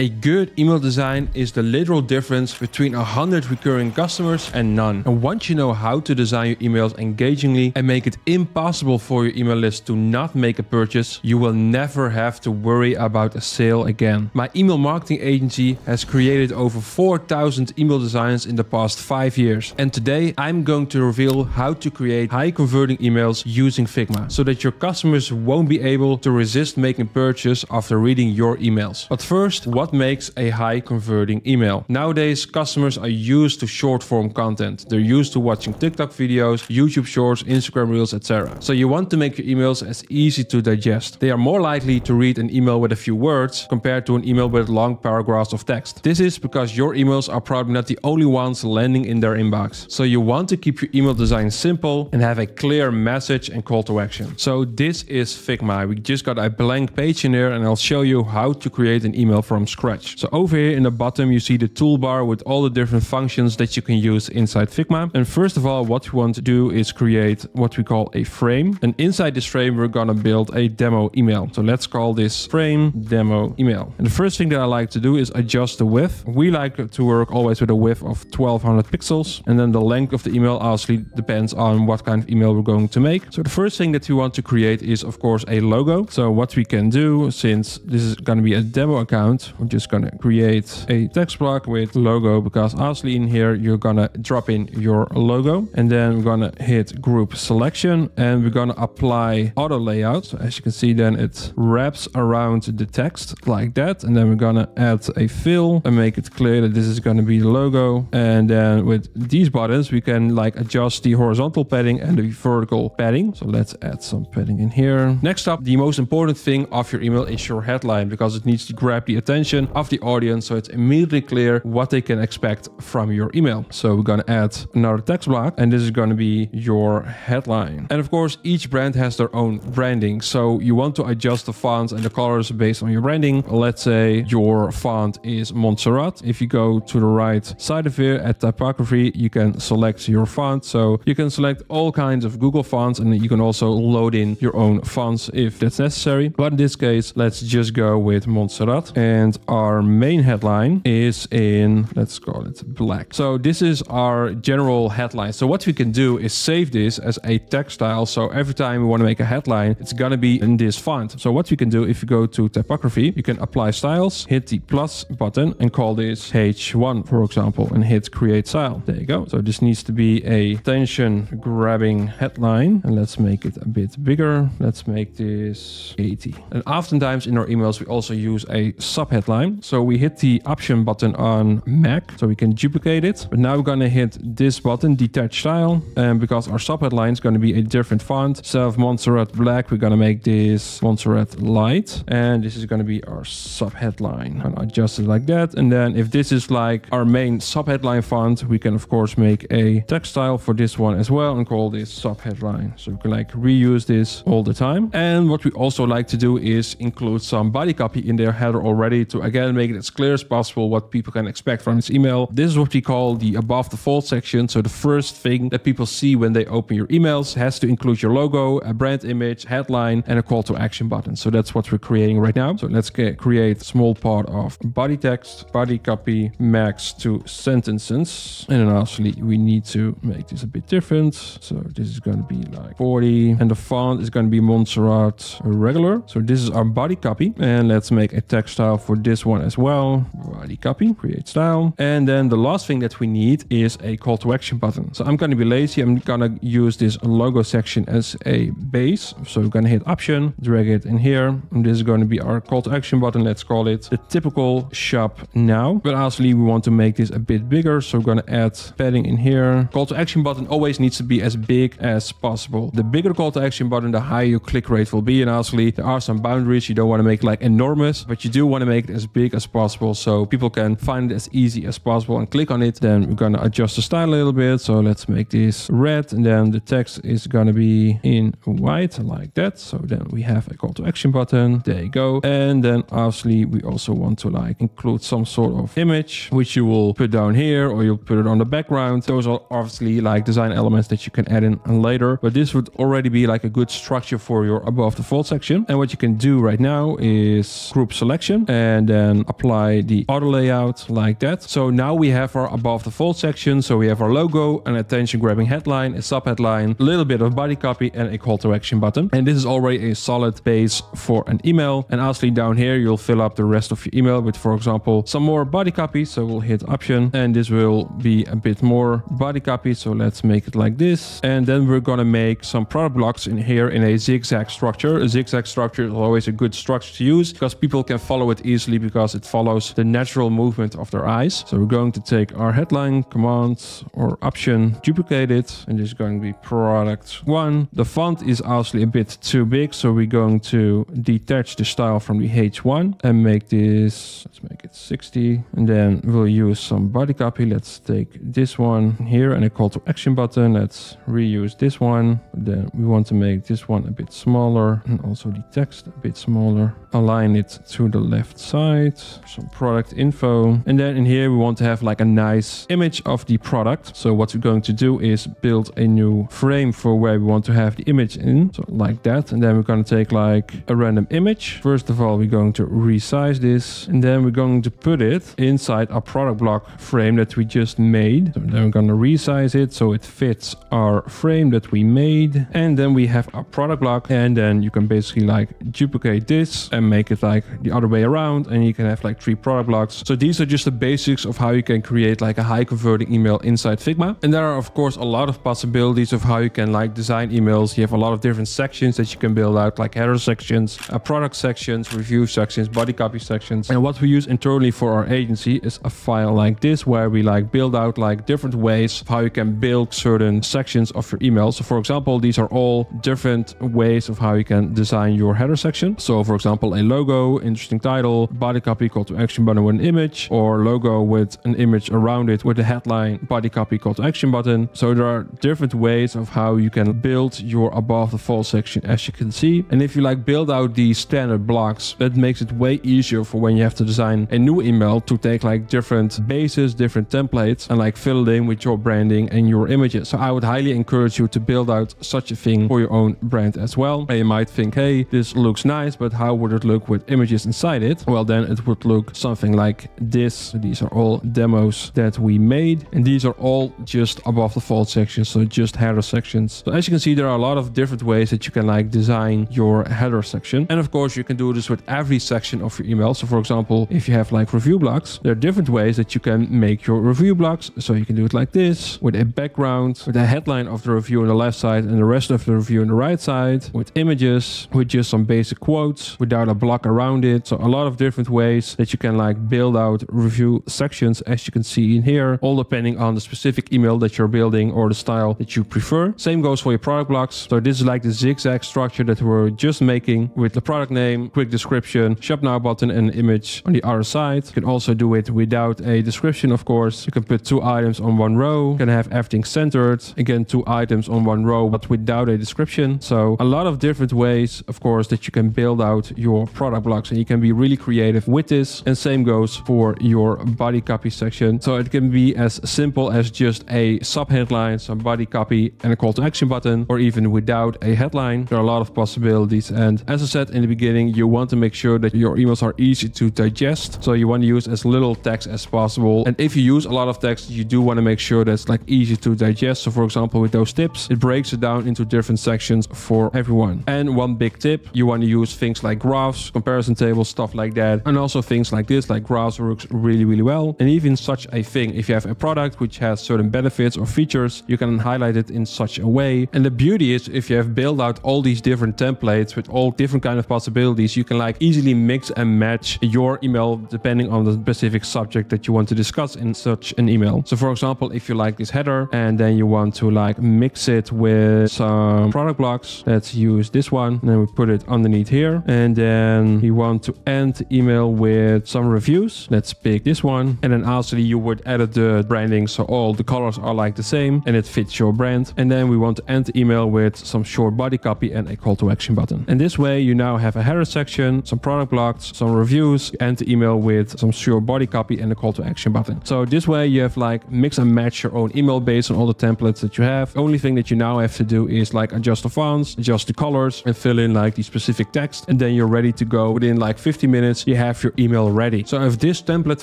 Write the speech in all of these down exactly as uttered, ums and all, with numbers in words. A good email design is the literal difference between one hundred recurring customers and none. And once you know how to design your emails engagingly and make it impossible for your email list to not make a purchase, you will never have to worry about a sale again. My email marketing agency has created over four thousand email designs in the past five years. And today I'm going to reveal how to create high converting emails using Figma so that your customers won't be able to resist making a purchase after reading your emails. But first, what What makes a high converting email? Nowadays, customers are used to short form content. They're used to watching TikTok videos, YouTube shorts, Instagram reels, et cetera. So you want to make your emails as easy to digest. They are more likely to read an email with a few words compared to an email with long paragraphs of text. This is because your emails are probably not the only ones landing in their inbox. So you want to keep your email design simple and have a clear message and call to action. So this is Figma. We just got a blank page in here and I'll show you how to create an email from scratch. Scratch. So over here in the bottom, you see the toolbar with all the different functions that you can use inside Figma. And first of all, what we want to do is create what we call a frame. And inside this frame, we're going to build a demo email. So let's call this frame demo email. And the first thing that I like to do is adjust the width. We like to work always with a width of twelve hundred pixels. And then the length of the email obviously depends on what kind of email we're going to make. So the first thing that we want to create is, of course, a logo. So what we can do, since this is going to be a demo account, I'm just gonna create a text block with logo, because obviously in here you're gonna drop in your logo, and then we're gonna hit group selection and we're gonna apply auto layout. So as you can see, then it wraps around the text like that, and then we're gonna add a fill and make it clear that this is gonna be the logo. And then with these buttons we can like adjust the horizontal padding and the vertical padding. So let's add some padding in here. Next up, the most important thing of your email is your headline, because it needs to grab the attention of the audience, so it's immediately clear what they can expect from your email. So we're going to add another text block, and this is going to be your headline. And of course, each brand has their own branding, so you want to adjust the fonts and the colors based on your branding. Let's say your font is Montserrat. If you go to the right side of here at typography, you can select your font. So you can select all kinds of Google fonts, and you can also load in your own fonts if that's necessary. But in this case, let's just go with Montserrat. And our main headline is in, let's call it black. So this is our general headline. So what we can do is save this as a text file. So every time we want to make a headline, it's going to be in this font. So what we can do, if you go to typography, you can apply styles, hit the plus button and call this H one, for example, and hit create style. There you go. So this needs to be a attention grabbing headline, and let's make it a bit bigger. Let's make this eighty. And oftentimes in our emails, we also use a sub headline. So we hit the option button on Mac, so we can duplicate it. But now we're going to hit this button, detach style. And because our subheadline is going to be a different font, instead of Montserrat Black, we're going to make this Montserrat Light. And this is going to be our subheadline. And adjust it like that. And then if this is like our main subheadline font, we can of course make a text style for this one as well and call this subheadline. So we can like reuse this all the time. And what we also like to do is include some body copy in their header already to again make it as clear as possible what people can expect from this email. This is what we call the above the fold section. So the first thing that people see when they open your emails has to include your logo, a brand image, headline, and a call to action button. So that's what we're creating right now. So let's create a small part of body text, body copy, max to sentences. And then obviously we need to make this a bit different. So this is going to be like forty, and the font is going to be Montserrat regular. So this is our body copy, and let's make a text style for this this one as well, body copy, create style. And then the last thing that we need is a call to action button. So I'm going to be lazy. I'm going to use this logo section as a base. So we're going to hit option, drag it in here. And this is going to be our call to action button. Let's call it the typical shop now. But obviously we want to make this a bit bigger. So we're going to add padding in here. Call to action button always needs to be as big as possible. The bigger the call to action button, the higher your click rate will be. And obviously there are some boundaries. You don't want to make like enormous, but you do want to make it as big as possible so people people can find it as easy as possible and click on it. Then we're going to adjust the style a little bit. So let's make this red, and then the text is going to be in white like that. So then we have a call to action button. There you go. And then obviously we also want to like include some sort of image, which you will put down here, or you'll put it on the background. Those are obviously like design elements that you can add in later, but this would already be like a good structure for your above the fold section. And what you can do right now is group selection and then apply the auto layout like that. So now we have our above the fold section. So we have our logo, an attention grabbing headline, a sub headline, a little bit of body copy, and a call to action button. And this is already a solid base for an email. And obviously down here, you'll fill up the rest of your email with, for example, some more body copy. So we'll hit option, and this will be a bit more body copy. So let's make it like this. And then we're going to make some product blocks in here in a zigzag structure. A zigzag structure is always a good structure to use because people can follow it easily because it follows the natural movement of their eyes. So we're going to take our headline, command or option, duplicate it, and this is going to be product one. The font is obviously a bit too big, so we're going to detach the style from the H one and make this, let's make it sixty, and then we'll use some body copy. Let's take this one here and a call to action button. Let's reuse this one. Then we want to make this one a bit smaller, and also the text a bit smaller. Align it to the left side, some product info, and then in here we want to have like a nice image of the product. So what we're going to do is build a new frame for where we want to have the image in, so like that. And then we're going to take like a random image. First of all, we're going to resize this, and then we're going to put it inside our product block frame that we just made. So then we're going to resize it so it fits our frame that we made, and then we have our product block. And then you can basically like duplicate this and make it like the other way around, and you can have like three product blocks. So these are just the basics of how you can create like a high converting email inside Figma. And there are of course a lot of possibilities of how you can like design emails. You have a lot of different sections that you can build out, like header sections, uh, product sections, review sections, body copy sections. And what we use internally for our agency is a file like this, where we like build out like different ways of how you can build certain sections of your email. Email. So for example, these are all different ways of how you can design your header section. So for example, a logo, interesting title, body copy, call to action button with an image, or logo with an image around it with a headline, body copy, call to action button. So there are different ways of how you can build your above the fold section, as you can see. And if you like build out these standard blocks, that makes it way easier for when you have to design a new email to take like different bases, different templates, and like fill it in with your branding and your images. So I would highly encourage you to build out such a thing for your own brand as well. And you might think, hey, this looks nice, but how would it look with images inside it? Well, then it would look something like this. These are all demos that we made, and these are all just above the fold sections, so just header sections. So as you can see, there are a lot of different ways that you can like design your header section. And of course, you can do this with every section of your email. So for example, if you have like review blocks, there are different ways that you can make your review blocks. So you can do it like this, with a background, with a headline of the review on the left side and the rest of the review on the right side, with images, with just some basic quotes, without a block around it. So a lot of different ways that you can like build out review sections, as you can see in here, all depending on the specific email that you're building or the style that you prefer. Same goes for your product blocks. So this is like the zigzag structure that we're just making, with the product name, quick description, shop now button, and an image on the other side. You can also do it without a description, of course. You can put two items on one row. You can have everything centered. Again, two items on one row, but without a description. So a lot of different ways, of course, that you can build out your product blocks, and you can be really creative with this. And same goes for your body copy section. So it can be as simple as just a sub headline, some body copy, and a call to action button, or even without a headline. There are a lot of possibilities. And as I said in the beginning, you want to make sure that your emails are easy to digest. So you want to use as little text as possible. And if you use a lot of text, you do want to make sure that's like easy to digest. So for example, with those tips, it breaks it down into different sections for everyone. And one big tip, you want to use things like graphs, comparison tables, stuff like that. And also things like this, like graphs works really, really well. And even such a thing, if you have a product which has certain benefits or features, you can highlight it in such a way. And the beauty is, if you have built out all these different templates with all different kind of possibilities, you can like easily mix and match your email depending on the specific subject that you want to discuss in such an email. So for example, if you like this header and then you want to like mix it with some product blocks, let's use this one, and then we put it underneath here. And then we want to end the email with some reviews. use. Let's pick this one. And then obviously you would edit the branding so all the colors are like the same and it fits your brand. And then we want to end the email with some short body copy and a call to action button. And this way you now have a header section, some product blogs, some reviews, and the email with some short body copy and a call to action button. So this way you have like mix and match your own email based on all the templates that you have. Only thing that you now have to do is like adjust the fonts, adjust the colors, and fill in like the specific text. And then you're ready to go. Within like fifty minutes, you have your email ready. So if this template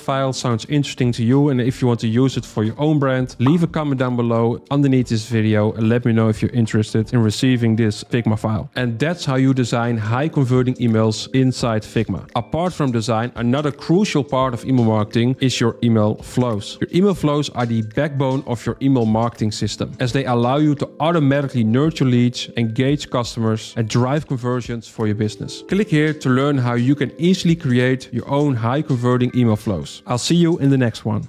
file sounds interesting to you, and if you want to use it for your own brand, leave a comment down below underneath this video and let me know if you're interested in receiving this Figma file. And that's how you design high converting emails inside Figma. Apart from design, another crucial part of email marketing is your email flows. Your email flows are the backbone of your email marketing system, as they allow you to automatically nurture leads, engage customers, and drive conversions for your business. Click here to learn how you can easily create your own high converting email flows. I'll see you in the next one.